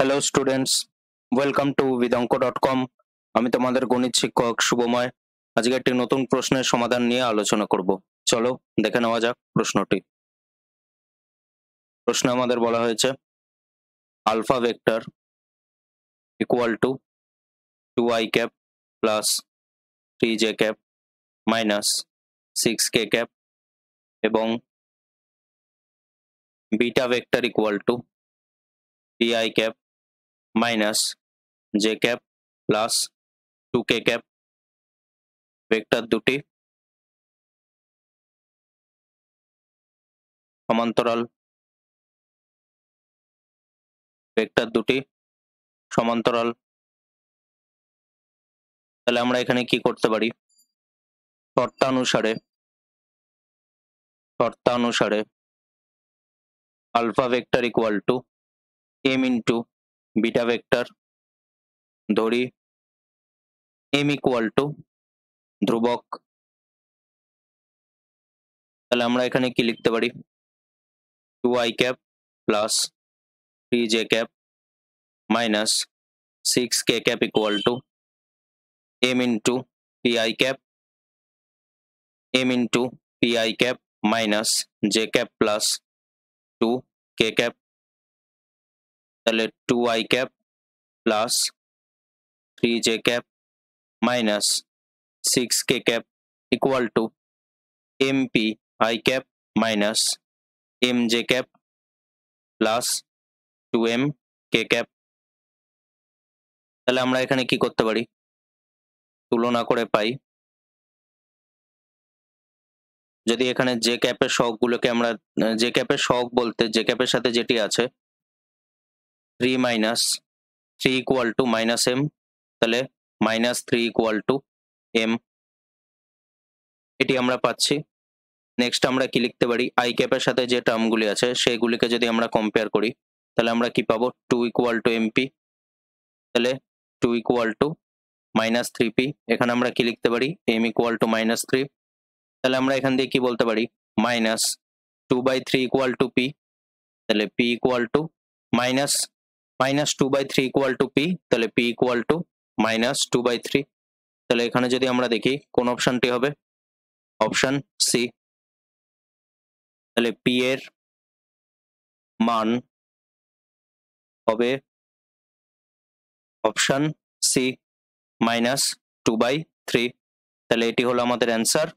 Hello students welcome to vidonko.com आमी तोमादेर गणित शिक्षक शुभमय आज के एक नतून प्रश्न समाधान निये आलोचना करब। चलो देखे नेওয়া যাক प्रश्नটি। प्रश्न आमादेर बला हयेछे alpha vector equal to 2i cap plus 3j cap minus 6k cap एवं beta vector equal to pi cap minus J cap plus 2k cap vector दुटी समांतराल তাহলে আমরা এখানে কি করতে পারি? শর্তানুসারে alpha vector equal to m into beta vector धरी m इक्वल टू ध्रुवक তাহলে আমরা এখানে কি লিখতে পারি 2i cap plus 3j cap minus 6k cap equal to m into pi cap minus j cap plus 2k cap ताले 2i cap plus 3j cap minus 6k cap equal to mpi cap minus mj cap plus 2mk cap ताले आमरा एखाने की करते पारी तुलना करे पाई यदि एखाने j कैप एर सहगुलोके आमरा j कैप एर सहग बोलते j कैप एर साथे जेटी आछे 3 minus 3 equal to minus M तले माइनस 3 इक्वल टू एम एटी आमरा पाच्छी। नेक्स्ट आमरा की लिखते पारी आई कैपेर साथे जे टर्मगुली आछे सेइगुलिके जदि आमरा कम्पेयर करी तले आमरा की पाबो 2 इक्वल टू एमपी तले 2 इक्वल टू माइनस 3p एखाने आमरा की लिखते पारी एम इक्वल टू माइनस 3 तले आमरा एखान दिये की बोलते पारी minus 2 by 3 equal to P तले P equal to minus minus 2/3 equal to P तले पी इक्वल टू माइनस 2/3 तले एखाने जदि आमरा देखी कोन अपशनटी होबे अपशन सी तले पी एर मान होबे अपशन सी माइनस 2/3 तले एटी हलो आमादेर आंसर।